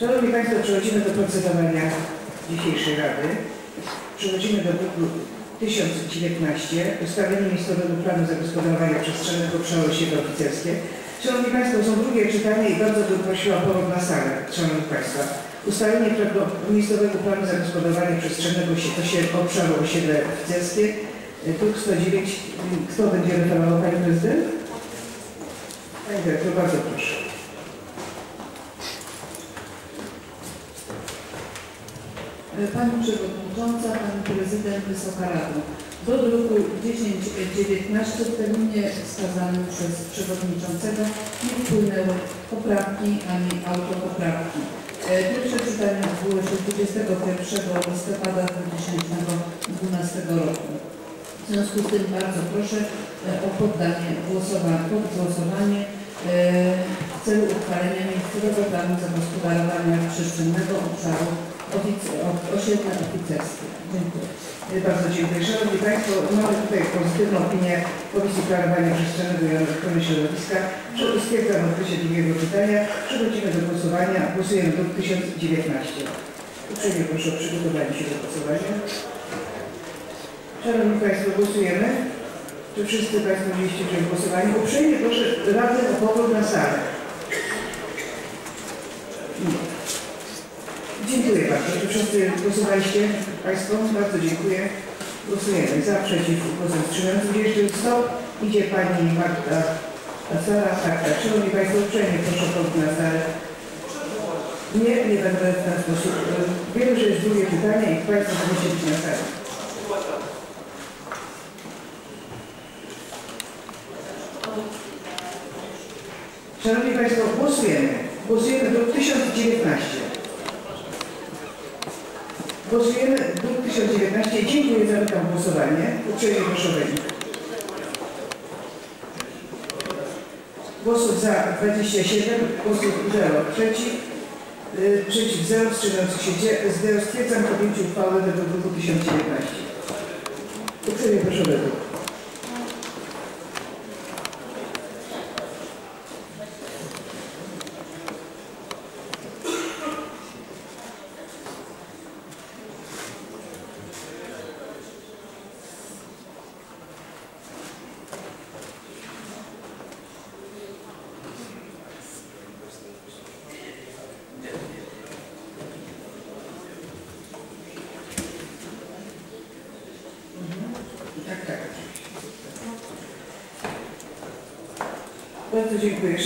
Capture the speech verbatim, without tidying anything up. Szanowni Państwo, przechodzimy do procedowania dzisiejszej Rady. Przechodzimy do punktu tysiąc dziewiętnaście, ustawienie miejscowego planu zagospodarowania przestrzennego obszaru osiedla oficerskie. Szanowni Państwo, są drugie czytanie i bardzo bym prosiła o powrót na salę, Szanowni Państwo. Ustalenie miejscowego planu zagospodarowania przestrzennego obszaru osiedla oficerskie. Punkt sto dziewięć. Kto będzie referował, Pani Prezydent? Pani Dyrektor, bardzo proszę. Pani Przewodnicząca, Pani Prezydent, Wysoka Rado. Do druku tysiąc dziewięćset dziewiętnaście w terminie wskazanym przez Przewodniczącego nie wpłynęły poprawki ani autopoprawki. Pierwsze czytanie odbyło się dwudziestego pierwszego listopada dwa tysiące dwunastego roku. W związku z tym bardzo proszę o poddanie pod głosowanie w celu uchwalenia miejscowego planu zagospodarowania przestrzennego obszaru osiedla oficerskiego. Dziękuję. Bardzo dziękuję. Szanowni Państwo, mamy tutaj pozytywną opinię Komisji Planowania Przestrzennego i Ochrony Środowiska. Stwierdzam odbycie drugiego czytania. Przechodzimy do głosowania. Głosujemy druk tysiąc dziewiętnaście. Uprzejmie proszę o przygotowanie się do głosowania. Szanowni Państwo, głosujemy. Czy wszyscy Państwo wzięliście udział w głosowaniu? Uprzejmie proszę Radę o powrót na salę. Nie. Dziękuję bardzo. Czy wszyscy głosowaliście Państwo? Bardzo dziękuję. Głosujemy za, przeciw, głosem wstrzymującym. Idzie Pani Marta Tacala. Tak, tak. Szanowni Państwo, uprzejmie proszę o powrót na salę. Nie, nie będę w ten sposób. Wiem, że jest drugie pytanie i Państwo musi być na salę. Szanowni Państwo, głosujemy. Głosujemy druk tysiąc dziewiętnaście. Głosujemy druk tysiąc dziewiętnaście. Dziękuję, zamykam głosowanie. Uprzejmie proszę o wynik. Głosów za dwadzieścia siedem, głosów zero przeciw, yy, przeciw zero, wstrzymujących się zero. Stwierdzam podjęcie uchwały do druku tysiąc dziewiętnaście. Uprzejmie proszę o wynik. Bardzo dziękuję.